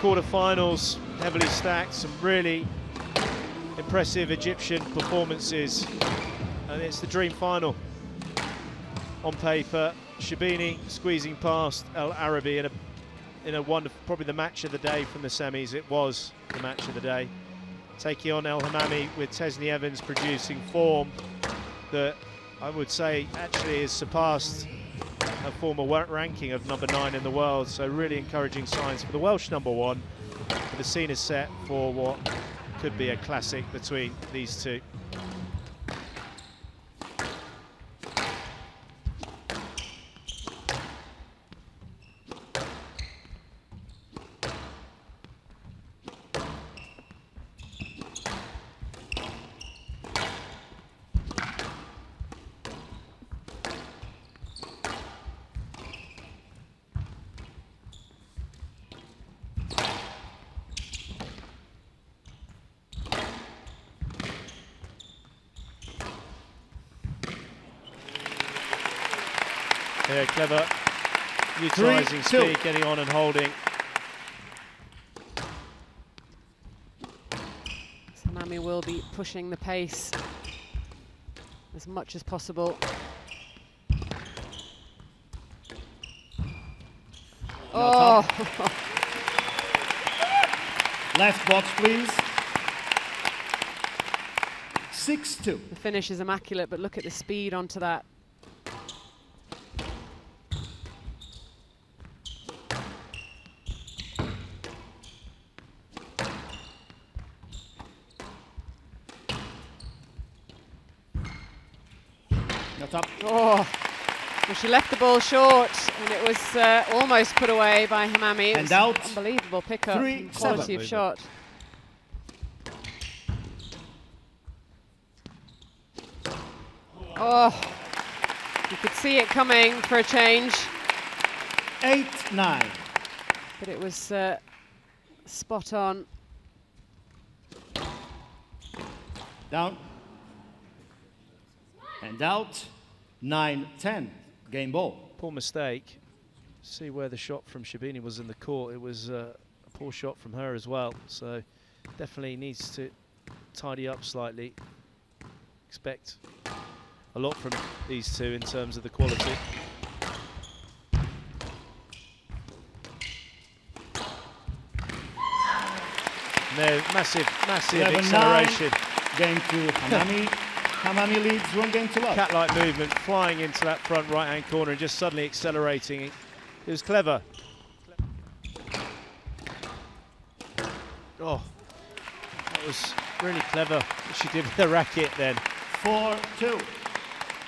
quarterfinals, heavily stacked, some really impressive Egyptian performances. And it's the dream final on paper. Sherbini squeezing past El Arabi in a wonderful, probably the match of the day from the semis. It was the match of the day. Taking on El Hammamy with Tesni Evans producing form that I would say actually has surpassed her former ranking of number 9 in the world. So really encouraging signs for the Welsh number 1. But the scene is set for what could be a classic between these two. Yeah, clever, utilising speed, getting on and holding. Samami will be pushing the pace as much as possible. Oh! Left box, please. 6-2. The finish is immaculate, but look at the speed onto that. Up. Oh, well, she left the ball short, and it was almost put away by Hammamy. And out. Unbelievable pickup. And quality of shot. Oh, you could see it coming for a change. 8-9. But it was spot on. Down. And out. 9-10, game ball. Poor mistake. See where the shot from Sherbini was in the court. It was a poor shot from her as well. So definitely needs to tidy up slightly. Expect a lot from these two in terms of the quality. No, massive acceleration. Game to Hammamy. Hammamy leads 1-0. Cat-like movement, flying into that front right-hand corner and just suddenly accelerating. It was clever. Oh, that was really clever what she did with the racket then. 4-2.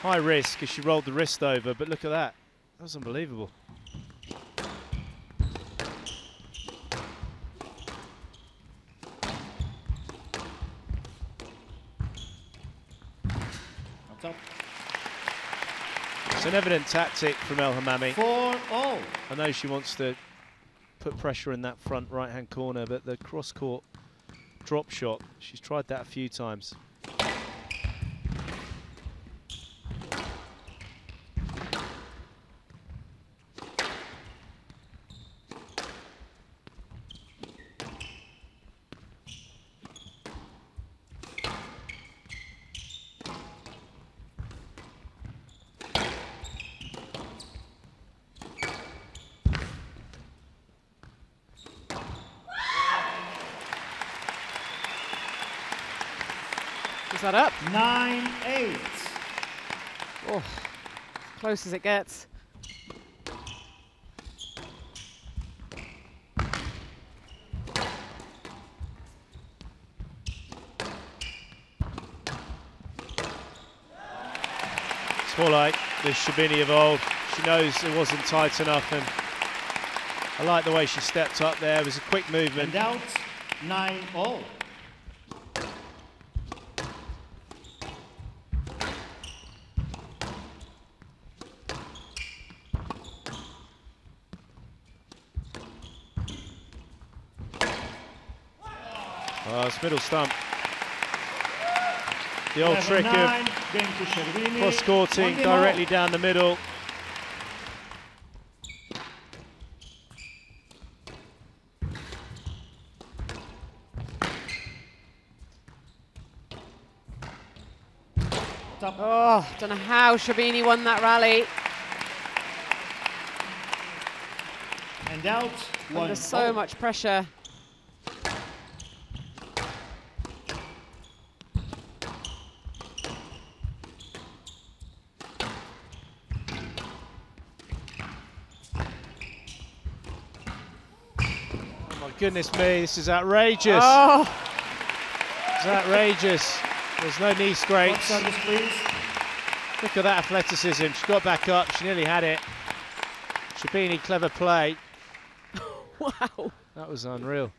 High risk because she rolled the wrist over, but look at that. That was unbelievable. It's an evident tactic from El Hammamy. 4-0. I know she wants to put pressure in that front right-hand corner, but the cross-court drop shot, she's tried that a few times. That up. 9-8. Oh, close as it gets. It's more like the Sherbini evolved. She knows it wasn't tight enough, and I like the way she stepped up there. It was a quick movement. And out. 9-0. Oh, it's middle stump. The old trick of cross-courting directly down the middle. wrapped up. Oh, I don't know how Sherbini won that rally. And out. Under so much pressure. Goodness me, this is outrageous. Oh. It's outrageous. There's no knee scrapes. Look at that athleticism. She got back up, she nearly had it. Sherbini, clever play. Wow. That was unreal.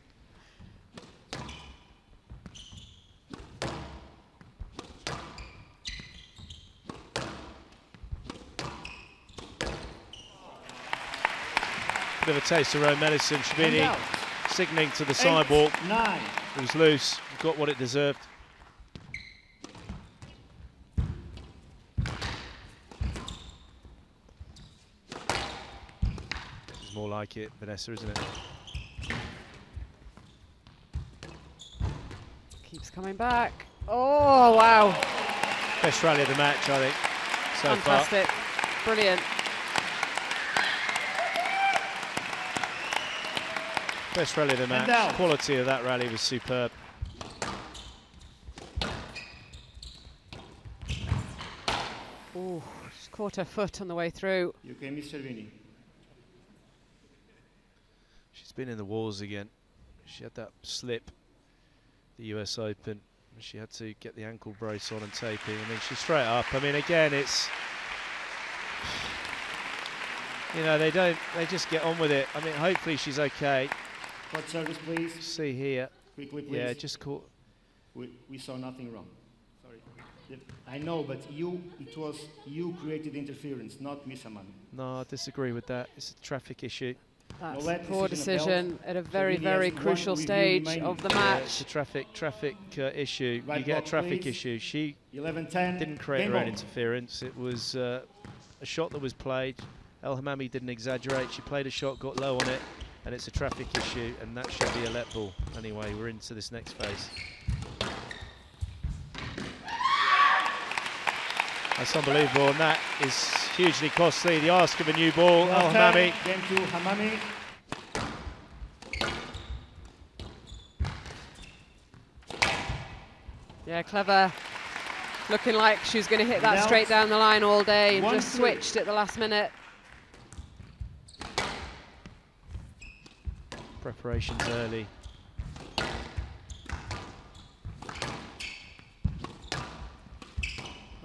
Bit of a taste of her own medicine, Sherbini. Signaling to the sidewalk. It was loose, got what it deserved. This is more like it, Vanessa, isn't it? Keeps coming back. Oh, wow. Best rally of the match, I think, so fantastic. Far. Brilliant. Best rally of the match. Quality of that rally was superb. Ooh, just caught her foot on the way through. UK Miss Sherbini. She's been in the walls again. She had that slip, the US Open. She had to get the ankle brace on and taping, and then she's straight up. I mean, again, it's... You know, they don't, they just get on with it. I mean, hopefully she's okay. Court service, please. See here. Quickly, please. Yeah, just caught. We saw nothing wrong. Sorry. I know, but it was you created interference, not Miss Hammamy. No, I disagree with that. It's a traffic issue. That's a poor decision at a very, very crucial stage of the match. Yeah, it's a traffic issue. Right, you get a traffic issue. She 11-10 didn't create her own interference. It was a shot that was played. El Hammamy didn't exaggerate. She played a shot, got low on it. And it's a traffic issue, and that should be a let ball. Anyway, we're into this next phase. That's unbelievable, and that is hugely costly. The ask of a new ball, El Hammamy. Game to Hammamy. Yeah, clever. Looking like she was going to hit that straight down the line all day and just switched at the last minute. Preparations early.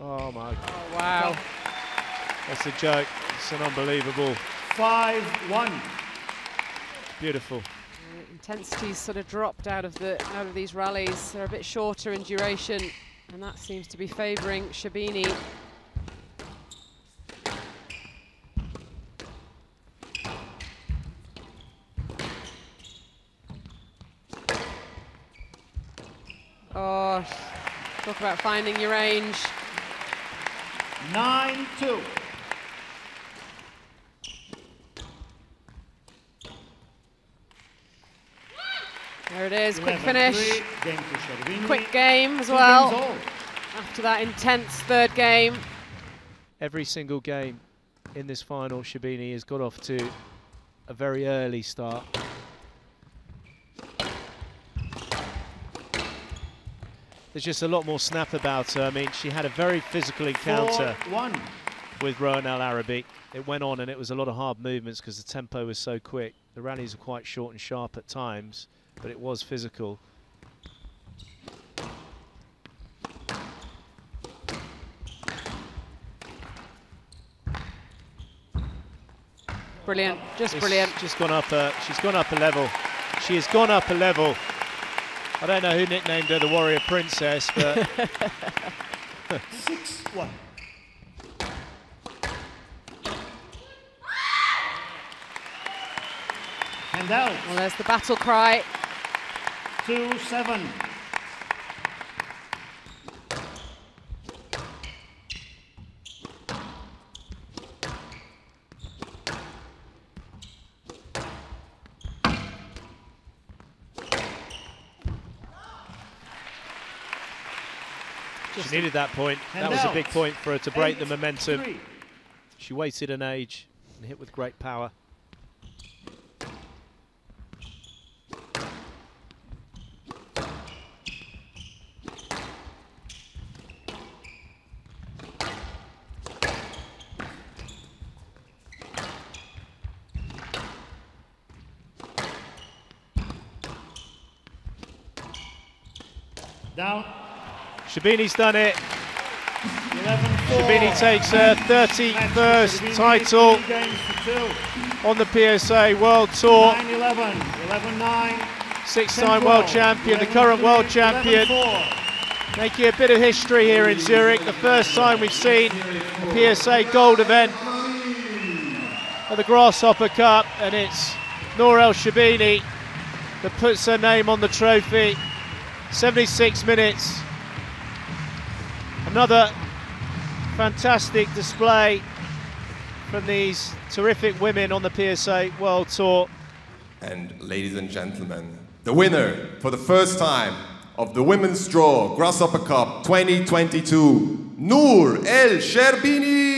Oh my God. Oh, wow. That's a joke. It's an unbelievable. 5-1. Beautiful. Intensity's sort of dropped out of these rallies. They're a bit shorter in duration, and that seems to be favouring Sherbini. Oh, talk about finding your range. 9-2. There it is, quick finish. Quick game as well. After that intense third game. Every single game in this final, Sherbini has got off to a very early start. There's just a lot more snap about her. I mean, she had a very physical encounter with Nour El Arabi. It went on, and it was a lot of hard movements because the tempo was so quick. The rallies were quite short and sharp at times, but it was physical. Brilliant, just brilliant. She's gone up a level. She has gone up a level. I don't know who nicknamed her the Warrior Princess, but... 6-1. And out. Well, there's the battle cry. 2-7. She needed that point. That was a big point for her to break the momentum. She waited an age and hit with great power. Down. Sherbini's done it. Sherbini takes her 31st title on the PSA World Tour. 6-time world champion, the current world champion. Making a bit of history here in Zurich. The first time we've seen a PSA gold event at the Grasshopper Cup, and it's Nour El Sherbini that puts her name on the trophy. 76 minutes, another fantastic display from these terrific women on the PSA World Tour. And ladies and gentlemen, the winner for the first time of the Women's Draw Grasshopper Cup 2022, Nour El Sherbini.